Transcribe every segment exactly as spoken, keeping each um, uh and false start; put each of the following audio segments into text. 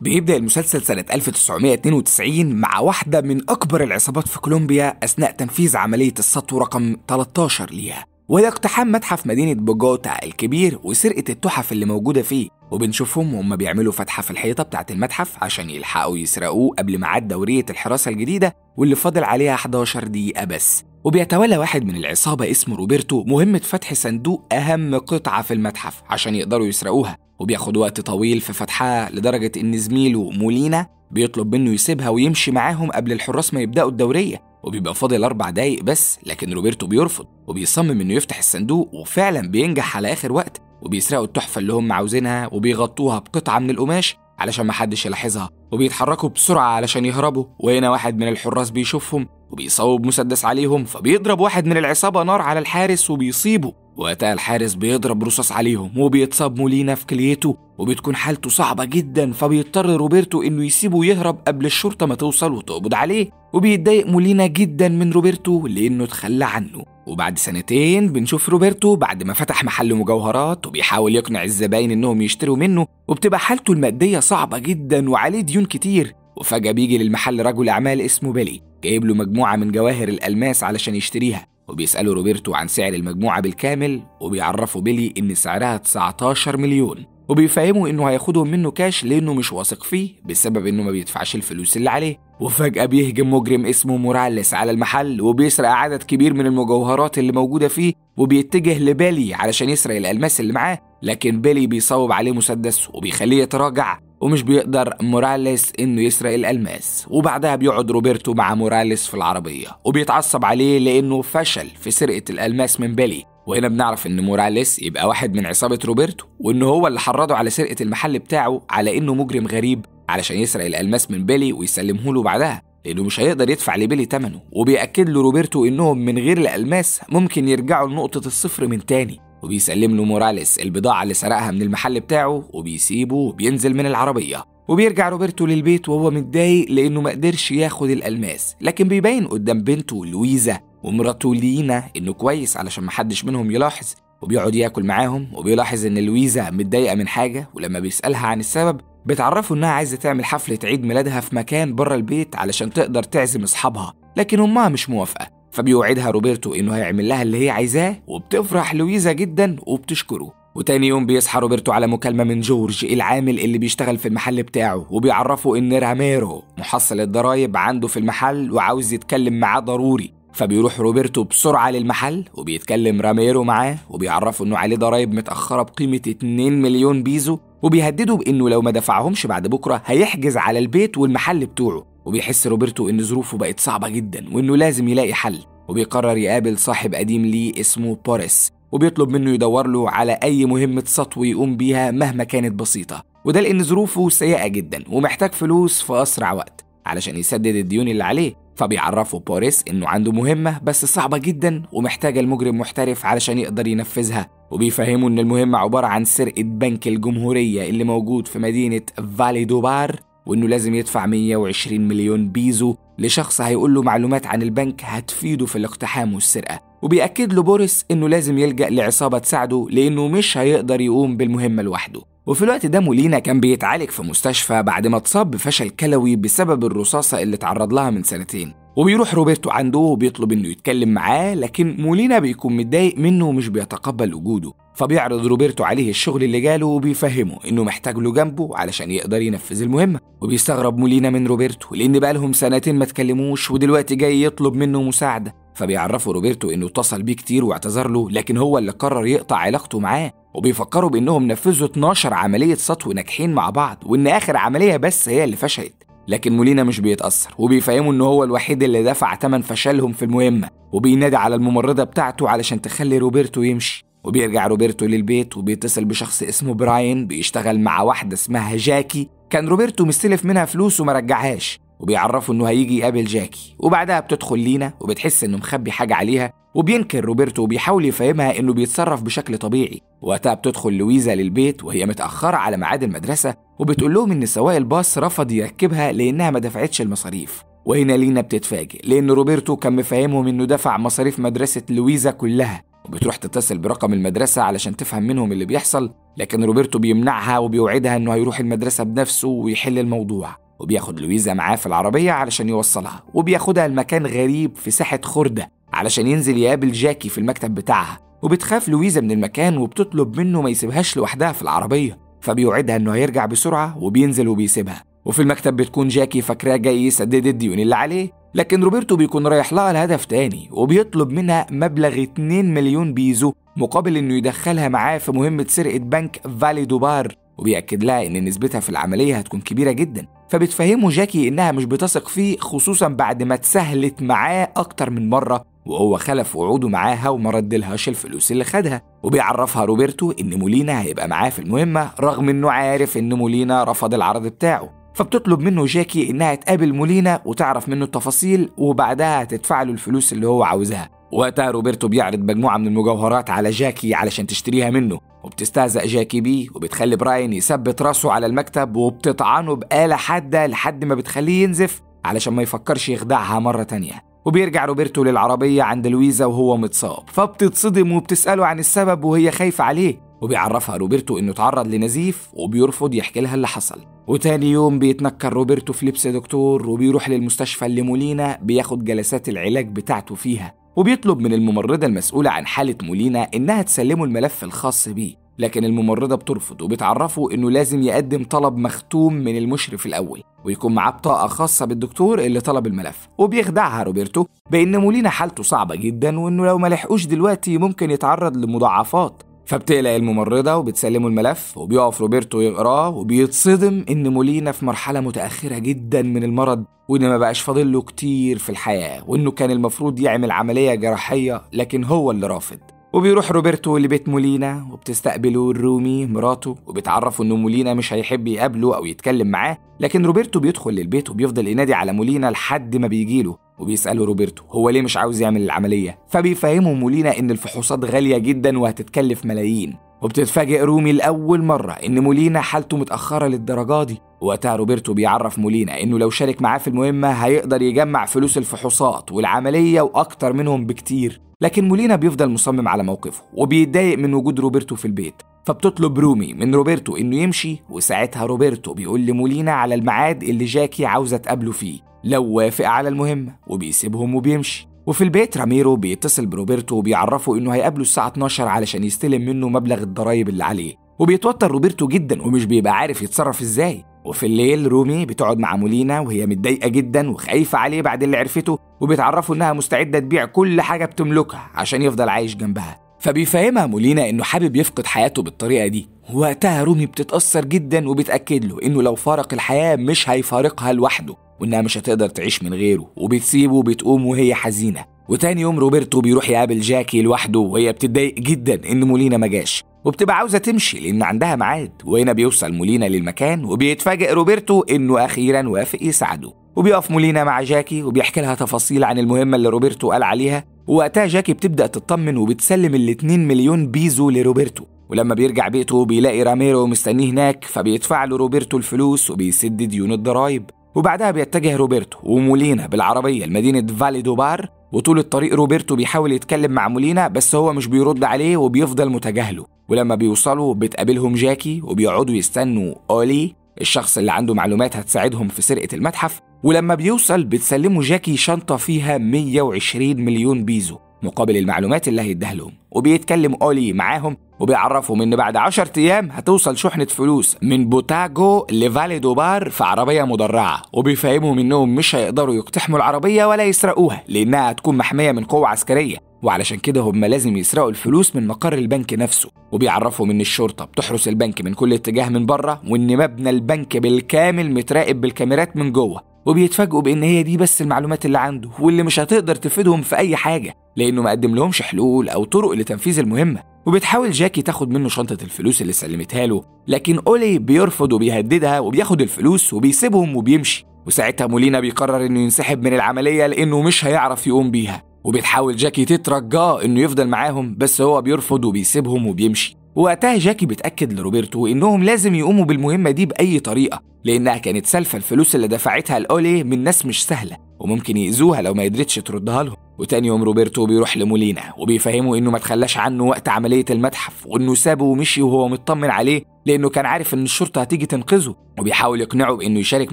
بيبدأ المسلسل سنة ألف وتسعمائة واثنين وتسعين مع واحدة من أكبر العصابات في كولومبيا أثناء تنفيذ عملية السطو رقم ثلاثة عشر ليها، وهي اقتحام متحف مدينة بوجوتا الكبير وسرقة التحف اللي موجودة فيه، وبنشوفهم وهم بيعملوا فتحة في الحيطة بتاعة المتحف عشان يلحقوا يسرقوه قبل ميعاد دورية الحراسة الجديدة واللي فاضل عليها إحدى عشرة دقيقة بس. وبيتولى واحد من العصابة اسمه روبرتو مهمة فتح صندوق أهم قطعة في المتحف عشان يقدروا يسرقوها، وبياخد وقت طويل في فتحها لدرجة إن زميله مولينا بيطلب منه يسيبها ويمشي معاهم قبل الحراس ما يبدأوا الدورية، وبيبقى فاضل أربع دقايق بس، لكن روبرتو بيرفض وبيصمم إنه يفتح الصندوق، وفعلا بينجح على آخر وقت وبيسرقوا التحفة اللي هم عاوزينها وبيغطوها بقطعة من القماش علشان محدش يلاحظها، وبيتحركوا بسرعة علشان يهربوا، وهنا واحد من الحراس بيشوفهم وبيصوب مسدس عليهم، فبيضرب واحد من العصابة نار على الحارس وبيصيبه، وقتها الحارس بيضرب رصاص عليهم وبيتصاب مولينا في كليته وبتكون حالته صعبة جدا، فبيضطر روبرتو إنه يسيبه يهرب قبل الشرطة ما توصل وتقبض عليه، وبيتضايق مولينا جدا من روبرتو لأنه اتخلى عنه. وبعد سنتين بنشوف روبرتو بعد ما فتح محل مجوهرات وبيحاول يقنع الزباين إنهم يشتروا منه، وبتبقى حالته المادية صعبة جدا وعليه ديون كتير، وفجأة بيجي للمحل رجل أعمال اسمه بيلي جايب له مجموعة من جواهر الألماس علشان يشتريها، وبيسأله روبرتو عن سعر المجموعة بالكامل، وبيعرفه بيلي إن سعرها تسعة عشر مليون، وبيفهمه إنه هياخدهم منه كاش لأنه مش واثق فيه بسبب إنه ما بيدفعش الفلوس اللي عليه. وفجأة بيهجم مجرم اسمه موراليس على المحل وبيسرق عدد كبير من المجوهرات اللي موجودة فيه، وبيتجه لبيلي علشان يسرق الألماس اللي معاه، لكن بيلي بيصوب عليه مسدس وبيخليه يتراجع ومش بيقدر موراليس إنه يسرق الألماس. وبعدها بيقعد روبرتو مع موراليس في العربية وبيتعصب عليه لأنه فشل في سرقة الألماس من بيلي، وهنا بنعرف إن موراليس يبقى واحد من عصابة روبرتو وإنه هو اللي حرضه على سرقة المحل بتاعه على إنه مجرم غريب علشان يسرق الألماس من بيلي ويسلمه له بعدها، لأنه مش هيقدر يدفع لبيلي تمنه، وبيأكد له روبرتو إنهم من غير الألماس ممكن يرجعوا لنقطة الصفر من تاني، وبيسلم له موراليس البضاعة اللي سرقها من المحل بتاعه وبيسيبه وبينزل من العربية. وبيرجع روبرتو للبيت وهو متضايق لأنه ما قدرش ياخد الألماس، لكن بيبين قدام بنته لويزا ومراته لينا إنه كويس علشان محدش منهم يلاحظ، وبيقعد ياكل معاهم وبيلاحظ إن لويزا متضايقة من حاجة، ولما بيسألها عن السبب بتعرفه إنها عايزة تعمل حفلة عيد ميلادها في مكان بره البيت علشان تقدر تعزم أصحابها، لكن أمها مش موافقة، فبيوعدها روبرتو إنه هيعمل لها اللي هي عايزاه، وبتفرح لويزا جدا وبتشكره. وتاني يوم بيصحى روبرتو على مكالمة من جورج العامل اللي بيشتغل في المحل بتاعه، وبيعرفه إن راميرو محصل الضرايب عنده في المحل وعاوز يتكلم معاه ضروري، فبيروح روبرتو بسرعة للمحل وبيتكلم راميرو معاه وبيعرفه إنه عليه ضرايب متأخرة بقيمة مليونين بيزو، وبيهدده بإنه لو ما دفعهمش بعد بكرة هيحجز على البيت والمحل بتوعه. وبيحس روبرتو إن ظروفه بقت صعبة جدا وإنه لازم يلاقي حل، وبيقرر يقابل صاحب قديم ليه اسمه بوريس وبيطلب منه يدور له على أي مهمة سطو يقوم بيها مهما كانت بسيطة، وده لأن ظروفه سيئة جدا ومحتاج فلوس في أسرع وقت علشان يسدد الديون اللي عليه. فبيعرفه بوريس إنه عنده مهمة بس صعبة جدا ومحتاجة المجرم محترف علشان يقدر ينفذها، وبيفهمه إن المهمة عبارة عن سرقة بنك الجمهورية اللي موجود في مدينة فالي دو بار، وإنه لازم يدفع مئة وعشرين مليون بيزو لشخص هيقول له معلومات عن البنك هتفيده في الاقتحام والسرقة. وبيأكد له بوريس إنه لازم يلجأ لعصابة تساعده لأنه مش هيقدر يقوم بالمهمة لوحده. وفي الوقت ده مولينا كان بيتعالج في مستشفى بعد ما اتصاب بفشل كلوي بسبب الرصاصة اللي اتعرض لها من سنتين، وبيروح روبرتو عنده وبيطلب إنه يتكلم معاه، لكن مولينا بيكون متضايق منه ومش بيتقبل وجوده، فبيعرض روبرتو عليه الشغل اللي جاله وبيفهمه إنه محتاج له جنبه علشان يقدر ينفذ المهمة. وبيستغرب مولينا من روبرتو لأن بقالهم سنتين ما اتكلموش ودلوقتي جاي يطلب منه مساعدة، فبيعرفه روبرتو إنه اتصل بيه كتير واعتذر له، لكن هو اللي قرر يقطع علاقته معاه، وبيفكروا بإنهم نفذوا اتناشر عملية سطو ناجحين مع بعض وإن آخر عملية بس هي اللي فشلت، لكن مولينا مش بيتأثر وبيفهموا إنه هو الوحيد اللي دفع تمن فشلهم في المهمة، وبينادي على الممرضة بتاعته علشان تخلي روبرتو يمشي. وبيرجع روبرتو للبيت وبيتصل بشخص اسمه براين بيشتغل مع واحدة اسمها جاكي كان روبرتو مستلف منها فلوس وما رجعهاش، وبيعرفوا إنه هيجي يقابل جاكي. وبعدها بتدخل لينا وبتحس إنه مخبي حاجة عليها، وبينكر روبرتو وبيحاول يفهمها إنه بيتصرف بشكل طبيعي. وقتها بتدخل لويزا للبيت وهي متأخرة على ميعاد المدرسة وبتقول لهم إن سواق الباص رفض يركبها لأنها ما دفعتش المصاريف، وهنا لينا بتتفاجئ لأن روبرتو كان مفهمهم إنه دفع مصاريف مدرسة لويزا كلها، وبتروح تتصل برقم المدرسة علشان تفهم منهم اللي بيحصل، لكن روبرتو بيمنعها وبيوعدها إنه هيروح المدرسة بنفسه ويحل الموضوع، وبياخد لويزا معاه في العربية علشان يوصلها، وبياخدها لمكان غريب في ساحة خردة علشان ينزل يقابل جاكي في المكتب بتاعها، وبتخاف لويزا من المكان وبتطلب منه ما يسيبهاش لوحدها في العربية، فبيوعدها إنه هيرجع بسرعة وبينزل وبيسيبها. وفي المكتب بتكون جاكي فاكراه جاي يسدد الديون اللي عليه، لكن روبرتو بيكون رايح لها لهدف تاني وبيطلب منها مبلغ اتنين مليون بيزو مقابل انه يدخلها معاه في مهمة سرقة بنك فالي دو بار، وبيأكد لها ان نسبتها في العملية هتكون كبيرة جدا، فبتفهمه جاكي انها مش بتثق فيه خصوصا بعد ما اتسهلت معاه اكتر من مرة وهو خلف وعوده معاها وما ردلهاش الفلوس اللي خدها. وبيعرفها روبرتو ان مولينا هيبقى معاه في المهمة رغم انه عارف ان مولينا رفض العرض بتاعه، فبتطلب منه جاكي انها تقابل مولينا وتعرف منه التفاصيل وبعدها هتدفع له الفلوس اللي هو عاوزها. وقتها روبرتو بيعرض مجموعه من المجوهرات على جاكي علشان تشتريها منه، وبتستهزأ جاكي بيه وبتخلي براين يثبت راسه على المكتب وبتطعنه بآلة حاده لحد ما بتخليه ينزف علشان ما يفكرش يخدعها مره تانيه. وبيرجع روبرتو للعربيه عند لويزا وهو متصاب، فبتتصدم وبتساله عن السبب وهي خايفه عليه، وبيعرفها روبرتو انه اتعرض لنزيف وبيرفض يحكي لها اللي حصل. وتاني يوم بيتنكر روبرتو في لبس دكتور وبيروح للمستشفى اللي مولينا بياخد جلسات العلاج بتاعته فيها، وبيطلب من الممرضة المسؤولة عن حالة مولينا انها تسلمه الملف الخاص بيه، لكن الممرضة بترفض وبتعرفه انه لازم يقدم طلب مختوم من المشرف الاول ويكون معاه بطاقة خاصة بالدكتور اللي طلب الملف. وبيخدعها روبرتو بان مولينا حالته صعبة جدا وانه لو ما لحقوش دلوقتي ممكن يتعرض لمضاعفات، فبتقلق الممرضة وبتسلمه الملف، وبيقف روبرتو يقراه وبيتصدم إن مولينا في مرحلة متأخرة جدا من المرض وإن ما بقاش فاضل له كتير في الحياة، وإنه كان المفروض يعمل عملية جراحية لكن هو اللي رافض. وبيروح روبرتو لبيت مولينا وبتستقبله الرومي مراته، وبتعرفه إن مولينا مش هيحب يقابله أو يتكلم معاه، لكن روبرتو بيدخل للبيت وبيفضل ينادي على مولينا لحد ما بيجيله، وبيسأله روبرتو هو ليه مش عاوز يعمل العملية، فبيفهمه مولينا إن الفحوصات غالية جدا وهتتكلف ملايين. وبتتفاجئ رومي لأول مرة إن مولينا حالته متأخرة للدرجة دي، وقتها روبرتو بيعرف مولينا إنه لو شارك معاه في المهمة هيقدر يجمع فلوس الفحوصات والعملية وأكتر منهم بكتير، لكن مولينا بيفضل مصمم على موقفه وبيتضايق من وجود روبرتو في البيت، فبتطلب رومي من روبرتو إنه يمشي. وساعتها روبرتو بيقول لمولينا على الميعاد اللي جاكي عاوزة تقابله فيه لو وافق على المهمة، وبيسيبهم وبيمشي. وفي البيت راميرو بيتصل بروبرتو وبيعرفه انه هيقابله الساعة اتناشر علشان يستلم منه مبلغ الضرايب اللي عليه، وبيتوتر روبرتو جدا ومش بيبقى عارف يتصرف ازاي. وفي الليل رومي بتقعد مع مولينا وهي متضايقة جدا وخايفة عليه بعد اللي عرفته، وبتعرفه انها مستعدة تبيع كل حاجة بتملكها عشان يفضل عايش جنبها، فبيفهمها مولينا انه حابب يفقد حياته بالطريقة دي. وقتها رومي بتتأثر جدا وبتأكد له انه لو فارق الحياة مش هيفارقها لوحده وإنها مش هتقدر تعيش من غيره، وبتسيبه وبتقوم وهي حزينة. وتاني يوم روبرتو بيروح يقابل جاكي لوحده وهي بتتضايق جدا إن مولينا ما جاش، وبتبقى عاوزة تمشي لأن عندها ميعاد. وهنا بيوصل مولينا للمكان وبيتفاجئ روبرتو إنه أخيرا وافق يساعده، وبيقف مولينا مع جاكي وبيحكي لها تفاصيل عن المهمة اللي روبرتو قال عليها. ووقتها جاكي بتبدأ تطمن وبتسلم الاتنين مليون بيزو لروبرتو، ولما بيرجع بيته بيلاقي راميرو مستنيه هناك، فبيدفع له روبرتو الفلوس وبيسد ديون الضرايب. وبعدها بيتجه روبرتو ومولينا بالعربية لمدينة فالي دو بار، وطول الطريق روبرتو بيحاول يتكلم مع مولينا بس هو مش بيرد عليه وبيفضل متجاهله. ولما بيوصلوا بتقابلهم جاكي وبيقعدوا يستنوا أولي الشخص اللي عنده معلومات هتساعدهم في سرقة المتحف، ولما بيوصل بتسلموا جاكي شنطة فيها مية وعشرين مليون بيزو مقابل المعلومات اللي هيديها لهم. وبيتكلم أولي معاهم وبيعرفهم ان بعد عشرة ايام هتوصل شحنة فلوس من بوتاجو لفالي دو بار في عربية مدرعة، وبيفهمهم انهم مش هيقدروا يقتحموا العربية ولا يسرقوها لانها هتكون محمية من قوة عسكرية، وعلشان كده هم لازم يسرقوا الفلوس من مقر البنك نفسه. وبيعرفهم ان الشرطة بتحرس البنك من كل اتجاه من بره، وان مبنى البنك بالكامل متراقب بالكاميرات من جوه، وبيتفاجئوا بان هي دي بس المعلومات اللي عنده واللي مش هتقدر تفيدهم في اي حاجه لانه ما قدم لهمش حلول او طرق لتنفيذ المهمه. وبتحاول جاكي تاخد منه شنطه الفلوس اللي سلمتها له، لكن اولي بيرفض وبيهددها وبياخد الفلوس وبيسيبهم وبيمشي. وساعتها مولينا بيقرر انه ينسحب من العمليه لانه مش هيعرف يقوم بيها، وبتحاول جاكي تترجاه انه يفضل معاهم بس هو بيرفض وبيسيبهم وبيمشي. وقتها جاكي بتأكد لروبرتو إنهم لازم يقوموا بالمهمة دي بأي طريقة، لأنها كانت سالفة الفلوس اللي دفعتها لأولي من ناس مش سهلة وممكن يأذوها لو ما قدرتش تردها لهم. وتاني يوم روبرتو بيروح لمولينا وبيفهمه إنه ما تخلاش عنه وقت عملية المتحف، وإنه سابه ومشي وهو مطمن عليه لأنه كان عارف إن الشرطة هتيجي تنقذه، وبيحاول يقنعه بإنه يشارك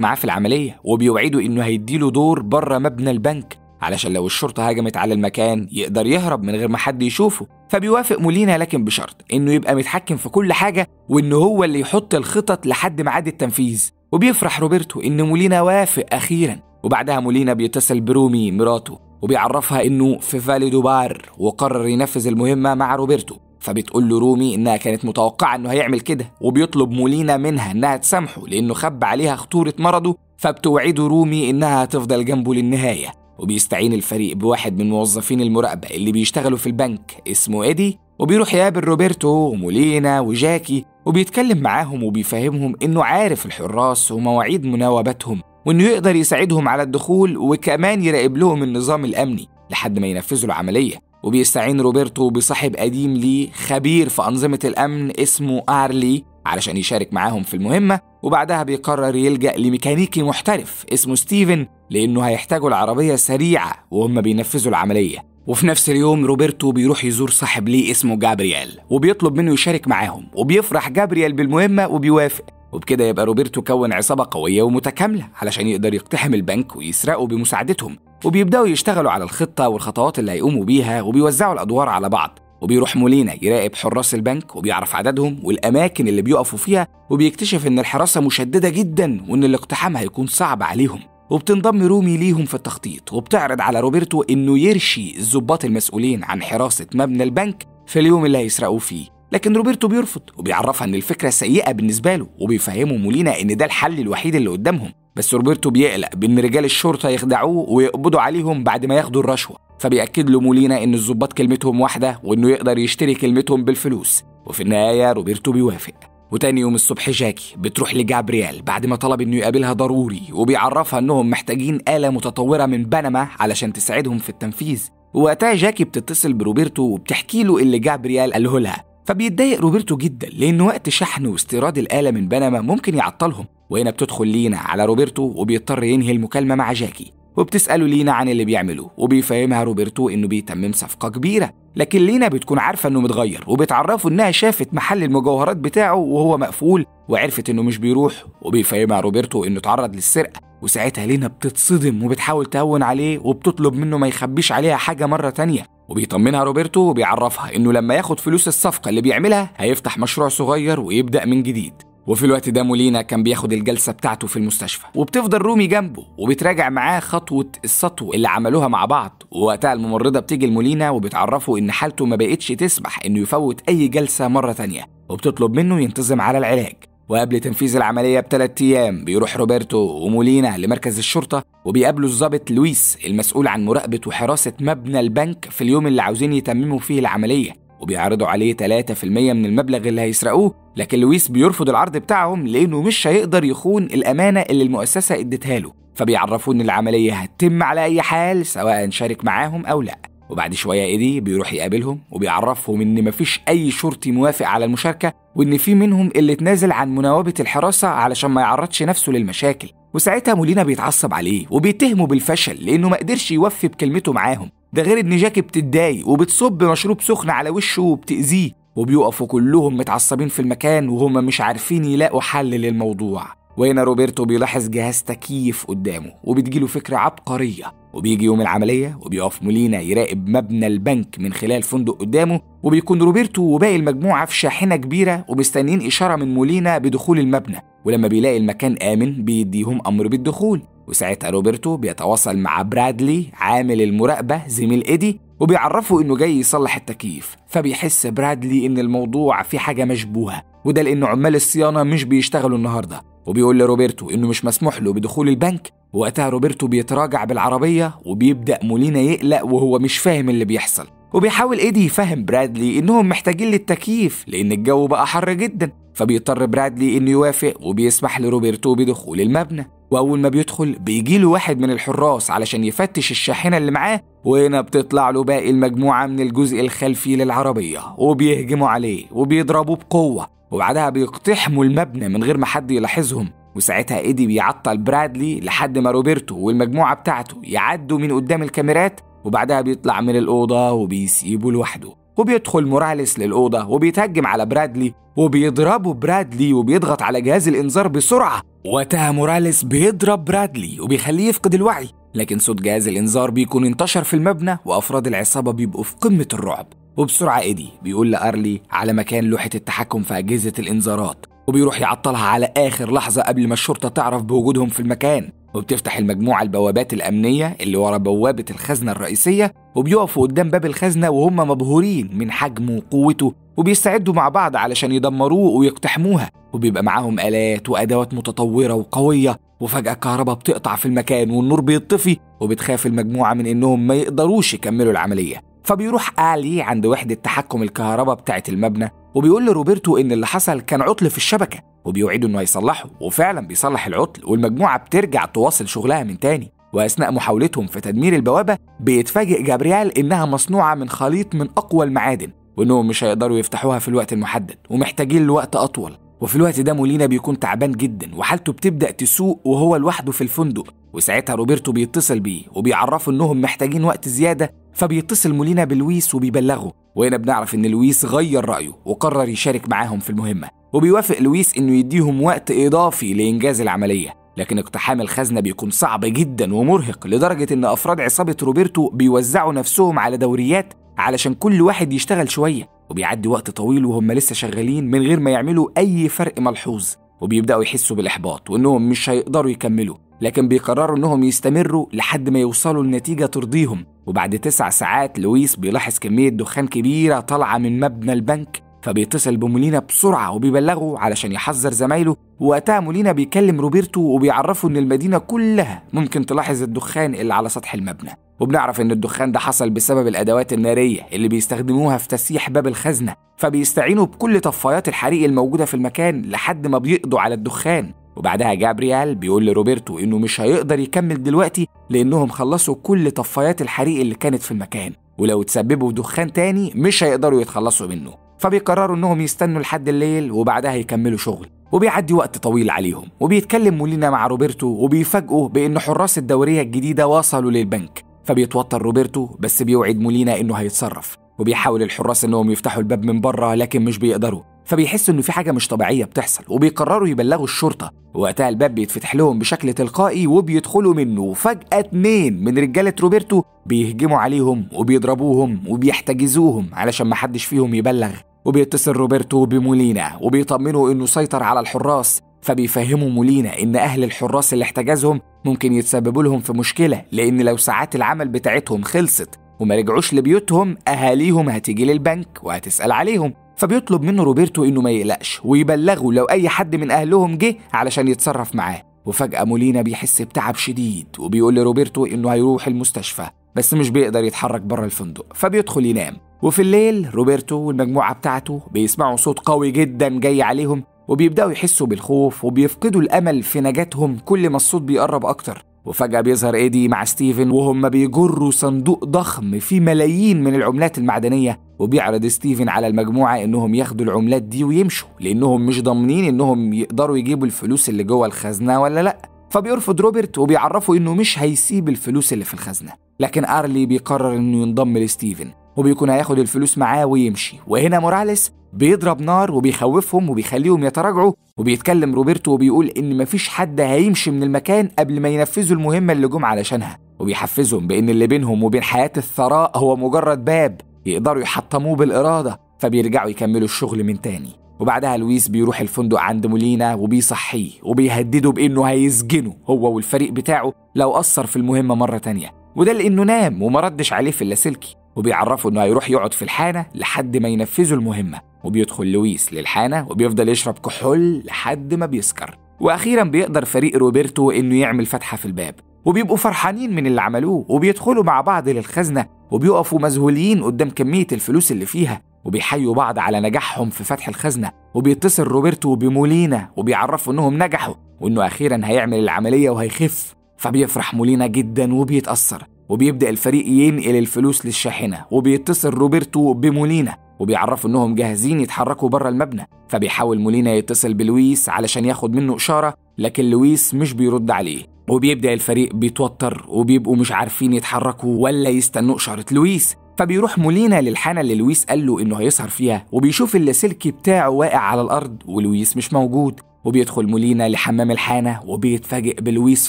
معاه في العملية، وبيوعده إنه هيديله دور بره مبنى البنك علشان لو الشرطة هجمت على المكان يقدر يهرب من غير ما حد يشوفه. فبيوافق مولينا لكن بشرط إنه يبقى متحكم في كل حاجة وإنه هو اللي يحط الخطط لحد ميعاد التنفيذ. وبيفرح روبرتو إن مولينا وافق أخيرا. وبعدها مولينا بيتصل برومي مراته وبيعرفها إنه في فالي دو بار وقرر ينفذ المهمة مع روبرتو. فبتقول له رومي إنها كانت متوقعة إنه هيعمل كده، وبيطلب مولينا منها إنها تسامحه لأنه خب عليها خطورة مرضه، فبتوعده رومي إنها هتفضل جنبه للنهاية. وبيستعين الفريق بواحد من موظفين المراقبة اللي بيشتغلوا في البنك اسمه إيدي، وبيروح يقابل روبرتو ومولينا وجاكي وبيتكلم معاهم وبيفهمهم إنه عارف الحراس ومواعيد مناوبتهم، وإنه يقدر يساعدهم على الدخول وكمان يراقب لهم النظام الأمني لحد ما ينفذوا العملية. وبيستعين روبرتو بصاحب قديم ليه خبير في أنظمة الأمن اسمه أرلي علشان يشارك معاهم في المهمة. وبعدها بيقرر يلجأ لميكانيكي محترف اسمه ستيفن لأنه هيحتاجوا العربية سريعة وهم بينفذوا العملية. وفي نفس اليوم روبرتو بيروح يزور صاحب ليه اسمه جابرييل وبيطلب منه يشارك معاهم، وبيفرح جابرييل بالمهمة وبيوافق. وبكده يبقى روبرتو كون عصابة قوية ومتكاملة علشان يقدر يقتحم البنك ويسرقوا بمساعدتهم، وبيبدأوا يشتغلوا على الخطة والخطوات اللي هيقوموا بيها وبيوزعوا الأدوار على بعض. وبيروح مولينا يراقب حراس البنك وبيعرف عددهم والأماكن اللي بيقفوا فيها، وبيكتشف إن الحراسة مشددة جدا وإن الاقتحام هيكون صعب عليهم. وبتنضم رومي ليهم في التخطيط وبتعرض على روبرتو إنه يرشي الضباط المسؤولين عن حراسة مبنى البنك في اليوم اللي هيسرقوا فيه، لكن روبرتو بيرفض وبيعرفها إن الفكرة سيئة بالنسبة له، وبيفهمه مولينا إن ده الحل الوحيد اللي قدامهم. بس روبرتو بيقلق بإن رجال الشرطة يخدعوه ويقبضوا عليهم بعد ما ياخدوا الرشوة، فبيأكد له مولينا إن الضباط كلمتهم واحدة وإنه يقدر يشتري كلمتهم بالفلوس. وفي النهاية روبرتو بيوافق. وتاني يوم الصبح جاكي بتروح لجابرييل بعد ما طلب إنه يقابلها ضروري، وبيعرفها إنهم محتاجين آلة متطورة من بنما علشان تساعدهم في التنفيذ. ووقتها جاكي بتتصل بروبرتو وبتحكي له اللي جابرييل قاله لها، فبيتضايق روبرتو جدا لأن وقت شحن واستيراد الآلة من بنما ممكن يعطلهم. وهنا بتدخل لينا على روبرتو وبيضطر ينهي المكالمة مع جاكي، وبتسأله لينا عن اللي بيعمله وبيفهمها روبرتو إنه بيتمم صفقة كبيرة، لكن لينا بتكون عارفة إنه متغير، وبتعرفه إنها شافت محل المجوهرات بتاعه وهو مقفول وعرفت إنه مش بيروح، وبيفهمها روبرتو إنه اتعرض للسرقة. وساعتها لينا بتتصدم وبتحاول تهون عليه وبتطلب منه ما يخبيش عليها حاجة مرة تانية، وبيطمنها روبرتو وبيعرفها إنه لما ياخد فلوس الصفقة اللي بيعملها هيفتح مشروع صغير ويبدأ من جديد. وفي الوقت ده مولينا كان بياخد الجلسة بتاعته في المستشفى، وبتفضل رومي جنبه وبتراجع معاه خطوة السطو اللي عملوها مع بعض. ووقتها الممرضة بتيجي لمولينا وبتعرفه إن حالته ما بقتش تسمح إنه يفوت أي جلسة مرة تانية، وبتطلب منه ينتظم على العلاج. وقبل تنفيذ العملية بثلاث أيام بيروح روبرتو ومولينا لمركز الشرطة وبيقابلوا الضابط لويس المسؤول عن مراقبة وحراسة مبنى البنك في اليوم اللي عاوزين يتمموا فيه العملية، وبيعرضوا عليه ثلاثة بالمية من المبلغ اللي هيسرقوه، لكن لويس بيرفض العرض بتاعهم لأنه مش هيقدر يخون الأمانة اللي المؤسسة ادتها له. فبيعرفوه إن العملية هتتم على أي حال سواء شارك معاهم أو لأ. وبعد شوية إيدي بيروح يقابلهم وبيعرفهم إن مفيش أي شرطي موافق على المشاركة، وإن في منهم اللي اتنازل عن مناوبة الحراسة علشان ما يعرضش نفسه للمشاكل. وساعتها مولينا بيتعصب عليه وبيتهمه بالفشل لأنه ما قدرش يوفي بكلمته معاهم، ده غير إن جاكي بتتضايق وبتصب مشروب سخن على وشه وبتأذيه. وبيقفوا كلهم متعصبين في المكان وهم مش عارفين يلاقوا حل للموضوع. وهنا روبرتو بيلاحظ جهاز تكييف قدامه وبتجيله فكرة عبقرية. وبيجي يوم العملية وبيقف مولينا يراقب مبنى البنك من خلال فندق قدامه، وبيكون روبرتو وباقي المجموعة في شاحنة كبيرة ومستنيين إشارة من مولينا بدخول المبنى، ولما بيلاقي المكان آمن بيديهم أمر بالدخول. وساعتها روبرتو بيتواصل مع برادلي عامل المراقبة زميل إيدي وبيعرفه إنه جاي يصلح التكييف. فبيحس برادلي إن الموضوع في حاجة مشبوهة، وده لأنه عمال الصيانة مش بيشتغلوا النهاردة، وبيقول لروبرتو إنه مش مسموح له بدخول البنك. وقتها روبرتو بيتراجع بالعربية وبيبدأ مولينا يقلق وهو مش فاهم اللي بيحصل، وبيحاول إيدي يفهم برادلي إنهم محتاجين للتكييف لأن الجو بقى حر جدا. فبيضطر برادلي انه يوافق وبيسمح لروبرتو بدخول المبنى. واول ما بيدخل بيجيله واحد من الحراس علشان يفتش الشاحنه اللي معاه، وهنا بتطلع له باقي المجموعه من الجزء الخلفي للعربيه وبيهجموا عليه وبيضربوه بقوه، وبعدها بيقتحموا المبنى من غير ما حد يلاحظهم. وساعتها ايدي بيعطل برادلي لحد ما روبرتو والمجموعه بتاعته يعدوا من قدام الكاميرات، وبعدها بيطلع من الاوضه وبيسيبه لوحده. وبيدخل موراليس للاوضه وبيتهجم على برادلي وبيضربه برادلي وبيضغط على جهاز الانذار بسرعه، وقتها موراليس بيضرب برادلي وبيخليه يفقد الوعي، لكن صوت جهاز الانذار بيكون انتشر في المبنى وافراد العصابه بيبقوا في قمه الرعب. وبسرعه ايدي بيقول لارلي على مكان لوحه التحكم في اجهزه الانذارات، وبيروح يعطلها على اخر لحظه قبل ما الشرطه تعرف بوجودهم في المكان. وبتفتح المجموعه البوابات الامنيه اللي ورا بوابه الخزنه الرئيسيه، وبيقفوا قدام باب الخزنه وهم مبهورين من حجمه وقوته، وبيستعدوا مع بعض علشان يدمروه ويقتحموها، وبيبقى معاهم الات وادوات متطوره وقويه. وفجاه الكهرباء بتقطع في المكان والنور بيطفي، وبتخاف المجموعه من انهم ما يقدروش يكملوا العمليه. فبيروح آلي عند وحده تحكم الكهرباء بتاعه المبنى وبيقول لروبرتو ان اللي حصل كان عطل في الشبكه، وبيوعدوا انه هيصلحه، وفعلا بيصلح العطل والمجموعه بترجع تواصل شغلها من تاني. واثناء محاولتهم في تدمير البوابه بيتفاجئ جابرييل انها مصنوعه من خليط من اقوى المعادن، وانهم مش هيقدروا يفتحوها في الوقت المحدد ومحتاجين لوقت اطول. وفي الوقت ده مولينا بيكون تعبان جدا وحالته بتبدا تسوء وهو لوحده في الفندق، وساعتها روبرتو بيتصل بيه وبيعرفه انهم محتاجين وقت زياده. فبيتصل مولينا بلويس وبيبلغه، وهنا بنعرف ان لويس غير رايه وقرر يشارك معاهم في المهمه، وبيوافق لويس انه يديهم وقت اضافي لانجاز العمليه. لكن اقتحام الخزنه بيكون صعب جدا ومرهق، لدرجه ان افراد عصابه روبرتو بيوزعوا نفسهم على دوريات علشان كل واحد يشتغل شويه، وبيعدي وقت طويل وهم لسه شغالين من غير ما يعملوا اي فرق ملحوظ، وبيبداوا يحسوا بالاحباط وانهم مش هيقدروا يكملوا. لكن بيقرروا انهم يستمروا لحد ما يوصلوا لنتيجه ترضيهم. وبعد تسع ساعات لويس بيلاحظ كميه دخان كبيره طالعه من مبنى البنك، فبيتصل بمولينا بسرعه وبيبلغه علشان يحذر زمايله. وقتها مولينا بيكلم روبرتو وبيعرفه ان المدينه كلها ممكن تلاحظ الدخان اللي على سطح المبنى، وبنعرف ان الدخان ده حصل بسبب الادوات الناريه اللي بيستخدموها في تسييح باب الخزنه، فبيستعينوا بكل طفايات الحريق الموجوده في المكان لحد ما بيقضوا على الدخان. وبعدها جابرييل بيقول لروبرتو انه مش هيقدر يكمل دلوقتي لانهم خلصوا كل طفايات الحريق اللي كانت في المكان، ولو تسببوا في دخان تاني مش هيقدروا يتخلصوا منه. فبيقرروا انهم يستنوا لحد الليل وبعدها يكملوا شغل. وبيعدي وقت طويل عليهم، وبيتكلم مولينا مع روبرتو وبيفاجئوا بان حراس الدوريه الجديده وصلوا للبنك. فبيتوتر روبرتو بس بيوعد مولينا انه هيتصرف، وبيحاول الحراس انهم يفتحوا الباب من بره لكن مش بيقدروا. فبيحسوا انه في حاجه مش طبيعيه بتحصل وبيقرروا يبلغوا الشرطه، وقتها الباب بيتفتح لهم بشكل تلقائي وبيدخلوا منه. وفجاه اتنين من رجاله روبرتو بيهجموا عليهم وبيضربوهم وبيحتجزوهم علشان ما حدش فيهم يبلغ. وبيتصل روبرتو بمولينا وبيطمنوا انه سيطر على الحراس، فبيفهموا مولينا ان اهل الحراس اللي احتجزهم ممكن يتسببوا لهم في مشكله، لان لو ساعات العمل بتاعتهم خلصت وما رجعوش لبيوتهم اهاليهم هتيجي للبنك وهتسال عليهم. فبيطلب منه روبرتو انه ما يقلقش ويبلغه لو اي حد من اهلهم جه علشان يتصرف معاه. وفجاه مولينا بيحس بتعب شديد وبيقول لروبرتو انه هيروح المستشفى، بس مش بيقدر يتحرك بره الفندق، فبيدخل ينام. وفي الليل روبرتو والمجموعه بتاعته بيسمعوا صوت قوي جدا جاي عليهم، وبيبداوا يحسوا بالخوف وبيفقدوا الامل في نجاتهم كل ما الصوت بيقرب اكتر. وفجاه بيظهر ايدي مع ستيفن وهم بيجروا صندوق ضخم فيه ملايين من العملات المعدنيه، وبيعرض ستيفن على المجموعه انهم ياخدوا العملات دي ويمشوا لانهم مش ضامنين انهم يقدروا يجيبوا الفلوس اللي جوه الخزنه ولا لا. فبيرفض روبرت وبيعرفه انه مش هيسيب الفلوس اللي في الخزنه، لكن ارلي بيقرر انه ينضم لستيفن وبيكون هياخد الفلوس معاه ويمشي. وهنا موراليس بيضرب نار وبيخوفهم وبيخليهم يتراجعوا، وبيتكلم روبرتو وبيقول ان مفيش حد هيمشي من المكان قبل ما ينفذوا المهمه اللي جم علشانها، وبيحفزهم بان اللي بينهم وبين حياه الثراء هو مجرد باب يقدروا يحطموه بالاراده. فبيرجعوا يكملوا الشغل من تاني. وبعدها لويس بيروح الفندق عند مولينا وبيصحيه وبيهدده بانه هيسجنه هو والفريق بتاعه لو قصر في المهمه مره تانيه، وده لانه نام وما ردش عليه في اللاسلكي. وبيعرفوا انه هيروح يقعد في الحانه لحد ما ينفذوا المهمه، وبيدخل لويس للحانه وبيفضل يشرب كحول لحد ما بيسكر. واخيرا بيقدر فريق روبرتو انه يعمل فتحه في الباب، وبيبقوا فرحانين من اللي عملوه، وبيدخلوا مع بعض للخزنه وبيقفوا مذهولين قدام كميه الفلوس اللي فيها. وبيحيوا بعض على نجاحهم في فتح الخزنة، وبيتصل روبرتو بمولينا وبيعرفوا انهم نجحوا وانه اخيرا هيعمل العملية وهيخف، فبيفرح مولينا جدا وبيتأثر، وبيبدأ الفريق ينقل الفلوس للشاحنة، وبيتصل روبرتو بمولينا وبيعرفوا انهم جاهزين يتحركوا بره المبنى، فبيحاول مولينا يتصل بلويس علشان ياخد منه إشارة، لكن لويس مش بيرد عليه، وبيبدأ الفريق بيتوتر وبيبقوا مش عارفين يتحركوا ولا يستنوا إشارة لويس، فبيروح مولينا للحانة اللي لويس قال له انه هيسهر فيها، وبيشوف اللاسلكي بتاعه واقع على الارض ولويس مش موجود، وبيدخل مولينا لحمام الحانة وبيتفاجئ بلويس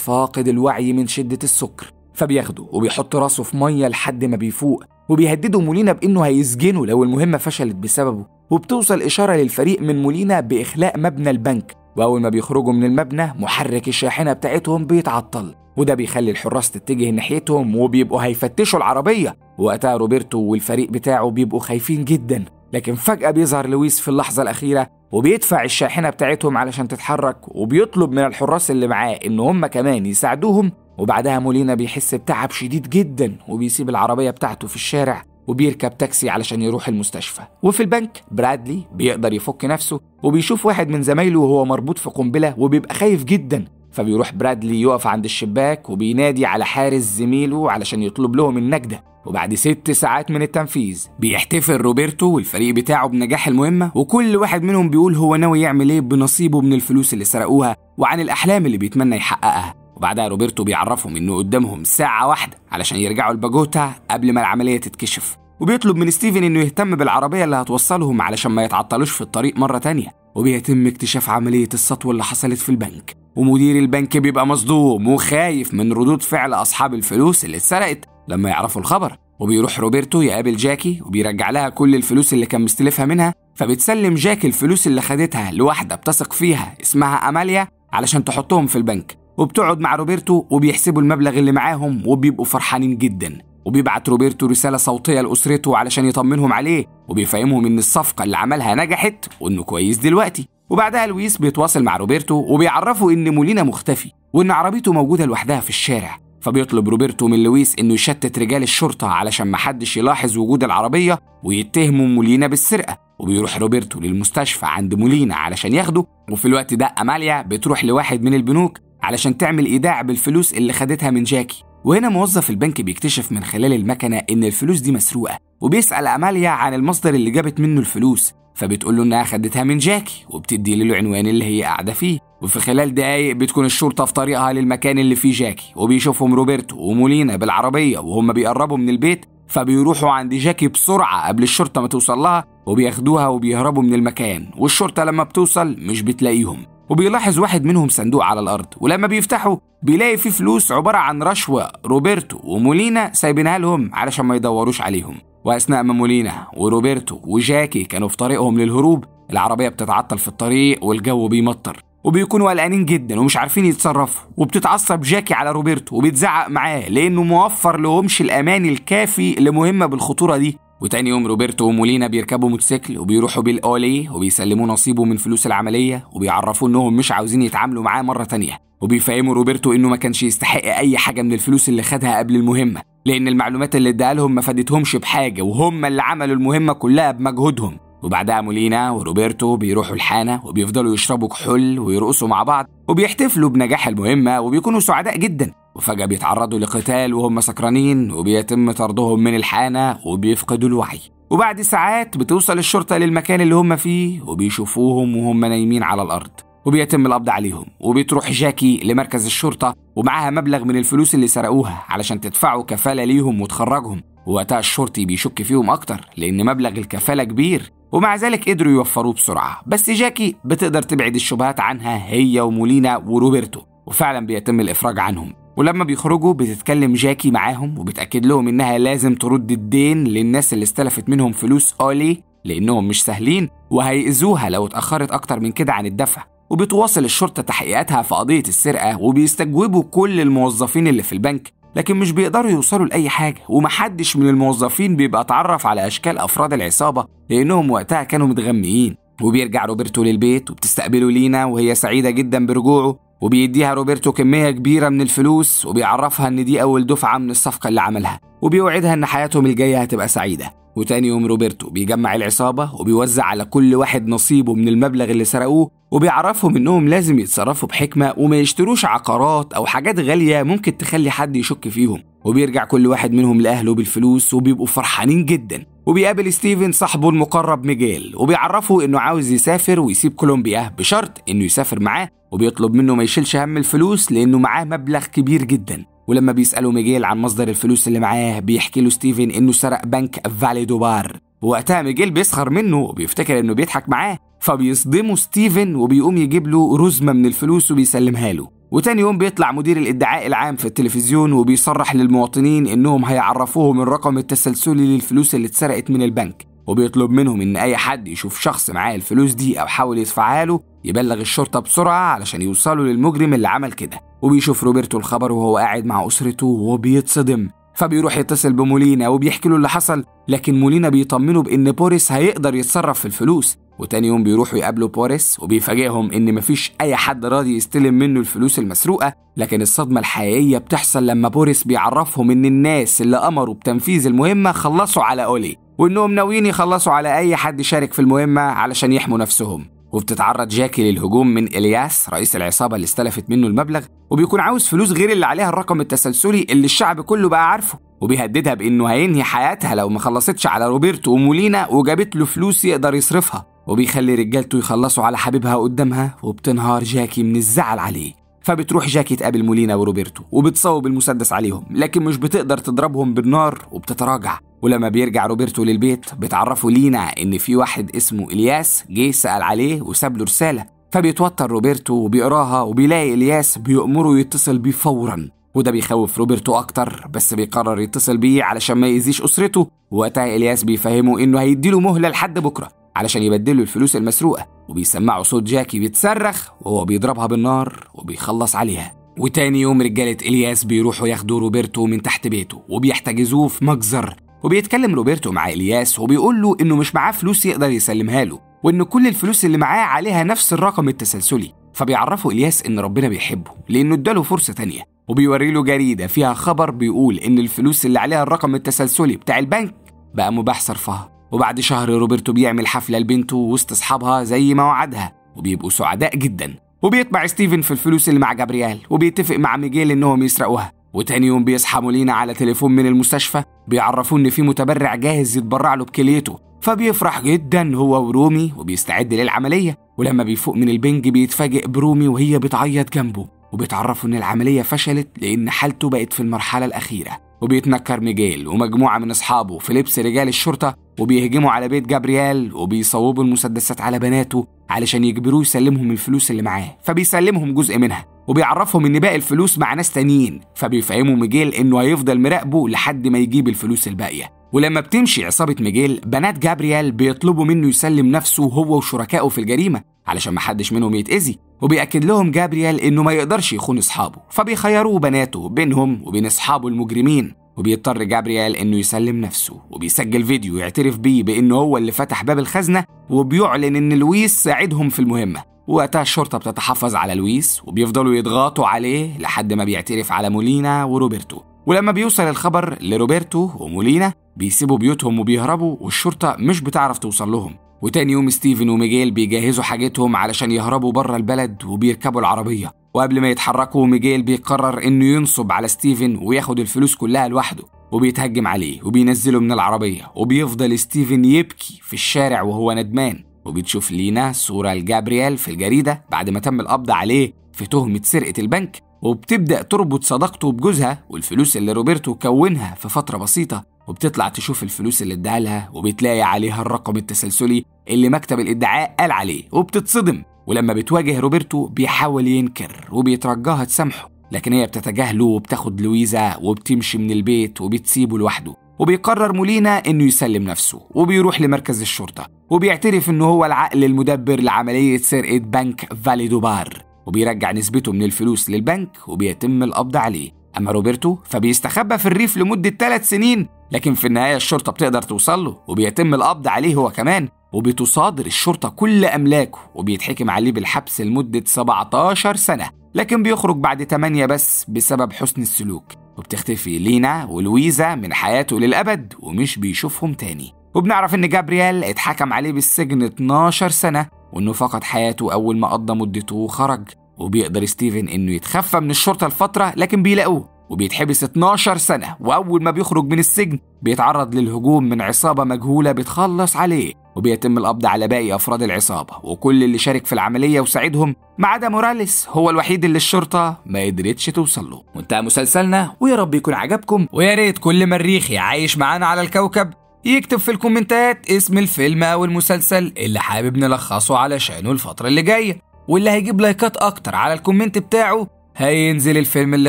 فاقد الوعي من شدة السكر، فبياخده وبيحط راسه في ميه لحد ما بيفوق، وبيهددوا مولينا بانه هيسجنه لو المهمة فشلت بسببه، وبتوصل إشارة للفريق من مولينا بإخلاء مبنى البنك، وأول ما بيخرجوا من المبنى محرك الشاحنة بتاعتهم بيتعطل، وده بيخلي الحراس تتجه ناحيتهم وبيبقوا هيفتشوا العربية، وقتها روبرتو والفريق بتاعه بيبقوا خايفين جدا، لكن فجأة بيظهر لويس في اللحظة الأخيرة وبيدفع الشاحنة بتاعتهم علشان تتحرك، وبيطلب من الحراس اللي معاه إن هم كمان يساعدوهم، وبعدها مولينا بيحس بتعب شديد جدا وبيسيب العربية بتاعته في الشارع وبيركب تاكسي علشان يروح المستشفى. وفي البنك برادلي بيقدر يفك نفسه وبيشوف واحد من زمايله وهو مربوط في قنبلة وبيبقى خايف جدا، فبيروح برادلي يقف عند الشباك وبينادي على حارس زميله علشان يطلب لهم النجدة، وبعد ست ساعات من التنفيذ بيحتفل روبرتو والفريق بتاعه بنجاح المهمة، وكل واحد منهم بيقول هو ناوي يعمل ايه بنصيبه من الفلوس اللي سرقوها وعن الأحلام اللي بيتمنى يحققها، وبعدها روبرتو بيعرفهم انه قدامهم ساعة واحدة علشان يرجعوا لباجوتا قبل ما العملية تتكشف، وبيطلب من ستيفن انه يهتم بالعربية اللي هتوصلهم علشان ما يتعطلوش في الطريق مرة تانية، وبيتم اكتشاف عملية السطو اللي حصلت في البنك، ومدير البنك بيبقى مصدوم وخايف من ردود فعل أصحاب الفلوس اللي اتسرقت لما يعرفوا الخبر، وبيروح روبرتو يقابل جاكي وبيرجع لها كل الفلوس اللي كان مستلفها منها، فبتسلم جاكي الفلوس اللي خدتها لواحدة بتثق فيها اسمها أماليا علشان تحطهم في البنك، وبتقعد مع روبرتو وبيحسبوا المبلغ اللي معاهم وبيبقوا فرحانين جدا، وبيبعت روبرتو رسالة صوتية لأسرته علشان يطمنهم عليه وبيفهمهم إن الصفقة اللي عملها نجحت وإنه كويس دلوقتي، وبعدها لويس بيتواصل مع روبرتو وبيعرفه إن مولينا مختفي وإن عربيته موجودة لوحدها في الشارع، فبيطلب روبرتو من لويس إنه يشتت رجال الشرطة علشان محدش يلاحظ وجود العربية ويتهموا مولينا بالسرقة، وبيروح روبرتو للمستشفى عند مولينا علشان ياخده، وفي الوقت ده أماليا بتروح لواحد من البنوك علشان تعمل إيداع بالفلوس اللي خدتها من جاكي، وهنا موظف البنك بيكتشف من خلال المكنة إن الفلوس دي مسروقة، وبيسأل أماليا عن المصدر اللي جابت منه الفلوس، فبتقول له إنها خدتها من جاكي وبتدي له العنوان اللي هي قاعدة فيه، وفي خلال دقايق بتكون الشرطة في طريقها للمكان اللي فيه جاكي، وبيشوفهم روبرتو ومولينا بالعربية وهم بيقربوا من البيت، فبيروحوا عند جاكي بسرعة قبل الشرطة ما توصل لها وبياخدوها وبيهربوا من المكان، والشرطة لما بتوصل مش بتلاقيهم، وبيلاحظ واحد منهم صندوق على الأرض، ولما بيفتحه بيلاقي فيه فلوس عبارة عن رشوة روبرتو ومولينا سايبينها لهم علشان ما يدوروش عليهم، وأثناء ما مولينا وروبرتو وجاكي كانوا في طريقهم للهروب العربية بتتعطل في الطريق والجو بيمطر، وبيكونوا قلقانين جدا ومش عارفين يتصرفوا، وبتتعصب جاكي على روبرتو وبتزعق معاه لأنه موفر لهمش الأمان الكافي لمهمة بالخطورة دي، وتاني يوم روبرتو ومولينا بيركبوا موتوسيكل وبيروحوا بيه لأولي وبيسلموا نصيبه من فلوس العملية، وبيعرفوا انهم مش عاوزين يتعاملوا معاه مرة تانية، وبيفهموا روبرتو انه ما كانش يستحق اي حاجة من الفلوس اللي خدها قبل المهمة، لان المعلومات اللي اداها لهم ما فادتهمش بحاجة وهم اللي عملوا المهمة كلها بمجهودهم، وبعدها مولينا وروبرتو بيروحوا الحانة وبيفضلوا يشربوا كحول ويرقصوا مع بعض وبيحتفلوا بنجاح المهمة وبيكونوا سعداء جدا، وفجأة بيتعرضوا لقتال وهم سكرانين وبيتم طردهم من الحانة وبيفقدوا الوعي، وبعد ساعات بتوصل الشرطة للمكان اللي هم فيه وبيشوفوهم وهم نايمين على الأرض وبيتم القبض عليهم، وبتروح جاكي لمركز الشرطة ومعاها مبلغ من الفلوس اللي سرقوها علشان تدفعوا كفالة ليهم وتخرجهم، ووقتها الشرطي بيشك فيهم أكتر لأن مبلغ الكفالة كبير، ومع ذلك قدروا يوفروه بسرعة، بس جاكي بتقدر تبعد الشبهات عنها هي ومولينا وروبرتو، وفعلا بيتم الإفراج عنهم، ولما بيخرجوا بتتكلم جاكي معاهم وبتأكد لهم إنها لازم ترد الدين للناس اللي استلفت منهم فلوس أولي لأنهم مش سهلين وهيأذوها لو اتأخرت أكتر من كده عن الدفع، وبتواصل الشرطة تحقيقاتها في قضية السرقة وبيستجوبوا كل الموظفين اللي في البنك، لكن مش بيقدروا يوصلوا لأي حاجة، ومحدش من الموظفين بيبقى اتعرف على أشكال أفراد العصابة لأنهم وقتها كانوا متغمقين، وبيرجع روبرتو للبيت وبتستقبله لينا وهي سعيدة جدا برجوعه، وبيديها روبرتو كمية كبيرة من الفلوس وبيعرفها إن دي أول دفعة من الصفقة اللي عملها، وبيوعدها إن حياتهم الجاية هتبقى سعيدة، وتاني يوم روبرتو بيجمع العصابة وبيوزع على كل واحد نصيبه من المبلغ اللي سرقوه، وبيعرفهم انهم لازم يتصرفوا بحكمة وما يشتروش عقارات او حاجات غالية ممكن تخلي حد يشك فيهم، وبيرجع كل واحد منهم لأهله بالفلوس وبيبقوا فرحانين جدا. وبيقابل ستيفن صاحبه المقرب ميجيل وبيعرفه انه عاوز يسافر ويسيب كولومبيا بشرط انه يسافر معاه، وبيطلب منه ما يشيلش هم الفلوس لانه معاه مبلغ كبير جدا. ولما بيسأله ميجيل عن مصدر الفلوس اللي معاه بيحكي له ستيفن انه سرق بنك فالي دو بار، ووقتها ميجيل بيسخر منه وبيفتكر انه بيضحك معاه، فبيصدمه ستيفن وبيقوم يجيب له رزمة من الفلوس وبيسلمها له. وتاني يوم بيطلع مدير الادعاء العام في التلفزيون وبيصرح للمواطنين انهم هيعرفوهم الرقم التسلسلي للفلوس اللي اتسرقت من البنك، وبيطلب منهم ان اي حد يشوف شخص معاه الفلوس دي او حاول يدفعها له يبلغ الشرطة بسرعة علشان يوصلوا للمجرم اللي عمل كده. وبيشوف روبرتو الخبر وهو قاعد مع اسرته وبيتصدم، فبيروح يتصل بمولينا وبيحكي له اللي حصل، لكن مولينا بيطمنه بان بوريس هيقدر يتصرف في الفلوس. وتاني يوم بيروحوا يقابلوا بوريس وبيفاجئهم ان مفيش اي حد راضي يستلم منه الفلوس المسروقه، لكن الصدمه الحقيقيه بتحصل لما بوريس بيعرفهم ان الناس اللي امروا بتنفيذ المهمه خلصوا على اولي، وانهم ناويين يخلصوا على اي حد شارك في المهمه علشان يحموا نفسهم. وبتتعرض جاكي للهجوم من إلياس رئيس العصابه اللي استلفت منه المبلغ، وبيكون عاوز فلوس غير اللي عليها الرقم التسلسلي اللي الشعب كله بقى عارفه، وبيهددها بانه هينهي حياتها لو ما خلصتش على روبرتو ومولينا وجابت له فلوس يقدر يصرفها، وبيخلي رجالته يخلصوا على حبيبها قدامها، وبتنهار جاكي من الزعل عليه. فبتروح جاكي تقابل مولينا وروبرتو وبتصوب المسدس عليهم، لكن مش بتقدر تضربهم بالنار وبتتراجع. ولما بيرجع روبرتو للبيت بتعرفه لينا ان في واحد اسمه الياس جه سأل عليه وساب له رساله، فبيتوتر روبرتو وبيقراها وبيلاقي الياس بيأمره يتصل بيه فورا، وده بيخوف روبرتو اكتر، بس بيقرر يتصل بيه علشان ما يأذيش اسرته. وقتها الياس بيفهمه انه هيديله مهله لحد بكره علشان يبدله الفلوس المسروقة، وبيسمعوا صوت جاكي بيتصرخ وهو بيضربها بالنار وبيخلص عليها. وتاني يوم رجالة إلياس بيروحوا ياخدوا روبرتو من تحت بيته وبيحتجزوه في مجزر، وبيتكلم روبرتو مع إلياس وبيقول له إنه مش معاه فلوس يقدر يسلمها له، وإن كل الفلوس اللي معاه عليها نفس الرقم التسلسلي. فبيعرفوا إلياس إن ربنا بيحبه لأنه اداله فرصة تانية، وبيوري له جريدة فيها خبر بيقول إن الفلوس اللي عليها الرقم التسلسلي بتاع البنك بقى مباح صرفها. وبعد شهر روبرتو بيعمل حفلة لبنته وسط أصحابها زي ما وعدها، وبيبقوا سعداء جدا. وبيطمع ستيفن في الفلوس اللي مع جابريال وبيتفق مع ميجيل إنهم يسرقوها. وتاني يوم بيصحى مولينا على تليفون من المستشفى بيعرفوه إن في متبرع جاهز يتبرع له بكليته، فبيفرح جدا هو ورومي وبيستعد للعملية. ولما بيفوق من البنج بيتفاجئ برومي وهي بتعيط جنبه، وبيتعرفوا إن العملية فشلت لأن حالته بقت في المرحلة الأخيرة. وبيتنكر ميجيل ومجموعة من أصحابه في لبس رجال الشرطة وبيهجموا على بيت جابريال وبيصوبوا المسدسات على بناته علشان يجبروه يسلمهم الفلوس اللي معاه، فبيسلمهم جزء منها وبيعرفهم إن باقي الفلوس مع ناس تانيين، فبيفهموا ميجيل إنه هيفضل مراقبه لحد ما يجيب الفلوس الباقية. ولما بتمشي عصابة ميجيل بنات جابريال بيطلبوا منه يسلم نفسه هو وشركائه في الجريمة علشان محدش منهم يتأذي، وبيأكد لهم جابريال إنه ما يقدرش يخون أصحابه، فبيخيروه بناته بينهم وبين أصحابه المجرمين. وبيضطر جابريال إنه يسلم نفسه وبيسجل فيديو يعترف بيه بإنه هو اللي فتح باب الخزنة، وبيعلن إن لويس ساعدهم في المهمة. وقتها الشرطة بتتحفظ على لويس وبيفضلوا يضغطوا عليه لحد ما بيعترف على مولينا وروبرتو. ولما بيوصل الخبر لروبرتو ومولينا بيسيبوا بيوتهم وبيهربوا، والشرطة مش بتعرف توصل لهم. وتاني يوم ستيفن وميجيل بيجهزوا حاجتهم علشان يهربوا بره البلد وبيركبوا العربية، وقبل ما يتحركوا ميجيل بيقرر انه ينصب على ستيفن وياخد الفلوس كلها لوحده، وبيتهجم عليه وبينزله من العربية، وبيفضل ستيفن يبكي في الشارع وهو ندمان. وبتشوف لينا صورة لجابريال في الجريدة بعد ما تم القبض عليه في تهمة سرقة البنك، وبتبدأ تربط صداقته بجوزها والفلوس اللي روبرتو كونها في فترة بسيطة، وبتطلع تشوف الفلوس اللي ادعى لها وبتلاقي عليها الرقم التسلسلي اللي مكتب الادعاء قال عليه، وبتتصدم. ولما بتواجه روبرتو بيحاول ينكر وبيترجاها تسامحه، لكن هي بتتجاهله وبتاخد لويزا وبتمشي من البيت وبتسيبه لوحده. وبيقرر مولينا انه يسلم نفسه وبيروح لمركز الشرطة وبيعترف انه هو العقل المدبر لعملية سرقة بنك فالي دو بار، وبيرجع نسبته من الفلوس للبنك وبيتم القبض عليه. أما روبرتو فبيستخبى في الريف لمدة ثلاث سنين، لكن في النهاية الشرطة بتقدر توصل له وبيتم القبض عليه هو كمان، وبتصادر الشرطة كل أملاكه وبيتحكم عليه بالحبس لمدة سبعتاشر سنة، لكن بيخرج بعد تمانية بس بسبب حسن السلوك. وبتختفي لينا ولويزا من حياته للأبد ومش بيشوفهم تاني. وبنعرف إن جابرييل اتحكم عليه بالسجن اتناشر سنة وإنه فقد حياته أول ما قضى مدته وخرج، وبيقدر ستيفن إنه يتخفى من الشرطة لفترة لكن بيلاقوه وبيتحبس اتناشر سنة، وأول ما بيخرج من السجن بيتعرض للهجوم من عصابة مجهولة بتخلص عليه، وبيتم القبض على باقي أفراد العصابة وكل اللي شارك في العملية وساعدهم ما عدا موراليس، هو الوحيد اللي الشرطة ما قدرتش توصل له. وانتهى مسلسلنا، ويا رب يكون عجبكم، ويا ريت كل مريخي عايش معانا على الكوكب يكتب في الكومنتات اسم الفيلم أو المسلسل اللي حابب نلخصه علشانه الفترة اللي جاية، واللي هيجيب لايكات أكتر على الكومنت بتاعه هينزل الفيلم اللي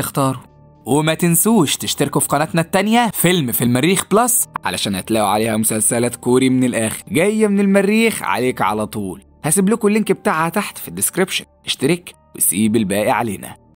اختاره. وما تنسوش تشتركوا في قناتنا التانية فيلم في المريخ بلس علشان هتلاقوا عليها مسلسلات كوري من الآخر جاية من المريخ عليك على طول. هسيب لكم اللينك بتاعها تحت في الديسكريبشن، اشترك وسيب الباقي علينا.